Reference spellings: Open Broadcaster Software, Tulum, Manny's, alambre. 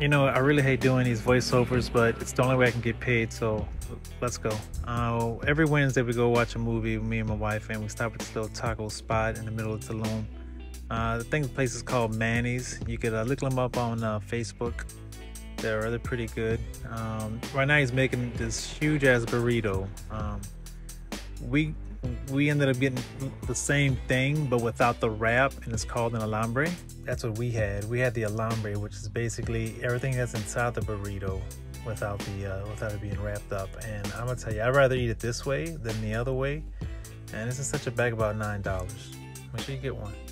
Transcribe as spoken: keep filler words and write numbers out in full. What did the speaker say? You know, I really hate doing these voiceovers, but it's the only way I can get paid, so let's go. Uh, every Wednesday we go watch a movie, me and my wife, and we stop at this little taco spot in the middle of Tulum. Uh, the thing, the place is called Manny's. You could uh, look them up on uh, Facebook. They're really pretty good. Um, right now he's making this huge-ass burrito. Um, we, we ended up getting the same thing, but without the wrap, and it's called an alambre. That's what we had. We had the alambre, which is basically everything that's inside the burrito without the uh, without it being wrapped up. And I'm gonna tell you, I'd rather eat it this way than the other way. And this is such a bag, about nine dollars. Make sure you get one.